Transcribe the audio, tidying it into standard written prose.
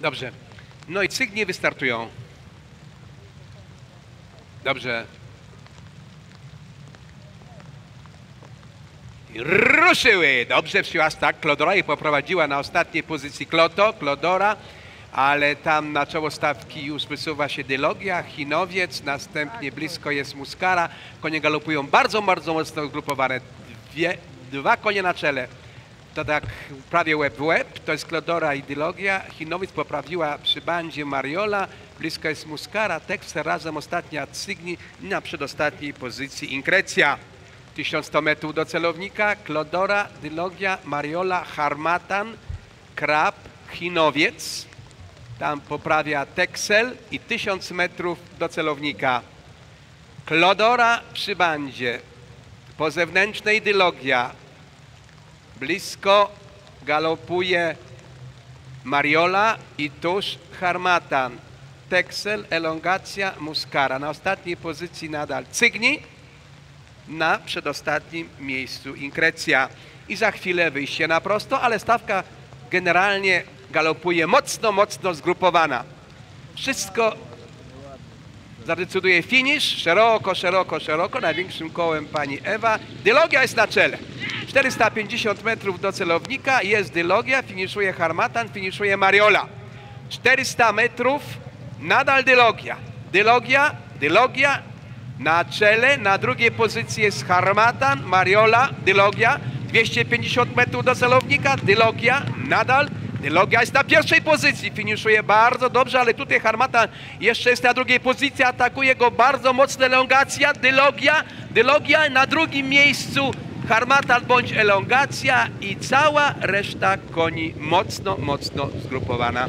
Dobrze. No i cygnie wystartują. Dobrze. I ruszyły. Dobrze wsiła tak Klodora i poprowadziła na ostatniej pozycji Kloto, Klodora, ale tam na czoło stawki już wysuwa się Dylogia, Chinowiec, następnie blisko jest Muskara. Konie galopują bardzo, bardzo mocno zgrupowane. Dwa konie na czele. To tak prawie łeb w łeb, to jest Klodora i Dylogia. Chinowiec poprawiła przy bandzie Mariola, blisko jest Muskara, Texel razem ostatnia Cygni i na przedostatniej pozycji Inkrecja. 1100 metrów do celownika, Klodora, Dylogia, Mariola, Harmatan, Krab, Chinowiec. Tam poprawia Texel i 1000 metrów do celownika. Klodora przy bandzie, po zewnętrznej Dylogia. Blisko galopuje Mariola i tuż Harmatan. Texel, Elongacja, Muskara. Na ostatniej pozycji nadal Cygni, na przedostatnim miejscu Inkrecja. I za chwilę wyjście na prosto, ale stawka generalnie galopuje mocno, mocno zgrupowana. Wszystko zadecyduje finisz. Szeroko, szeroko, szeroko. Największym kołem pani Ewa. Dylogia jest na czele. 450 metrów do celownika jest Dylogia, finiszuje Harmatan, finiszuje Mariola. 400 metrów, nadal Dylogia. Dylogia, Dylogia, na czele, na drugiej pozycji jest Harmatan, Mariola, Dylogia. 250 metrów do celownika, Dylogia, nadal. Dylogia jest na pierwszej pozycji, finiszuje bardzo dobrze, ale tutaj Harmatan jeszcze jest na drugiej pozycji, atakuje go bardzo mocno Elongacja, Dylogia, Dylogia na drugim miejscu. Harmatan bądź Elongacja i cała reszta koni mocno, mocno zgrupowana.